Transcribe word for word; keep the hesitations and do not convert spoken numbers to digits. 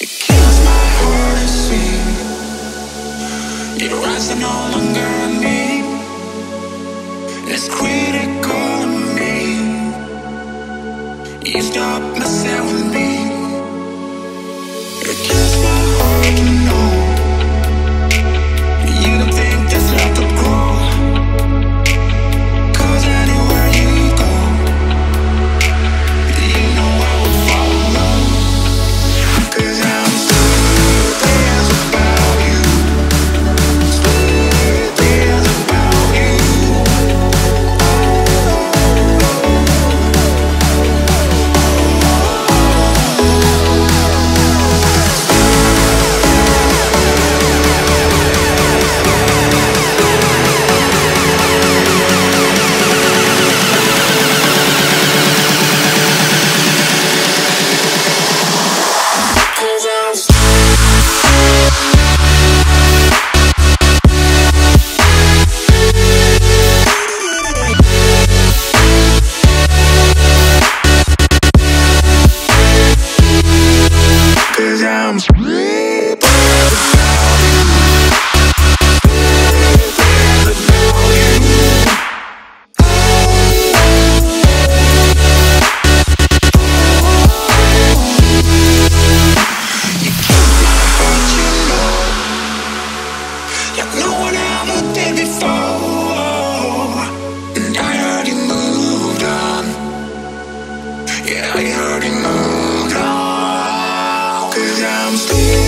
It kills my heart to see it rising no longer on me. It's critical to me. You stop messing with me. It kills my heart to know you don't think that's not the goal. Yeah, I already moved on, 'cause I'm still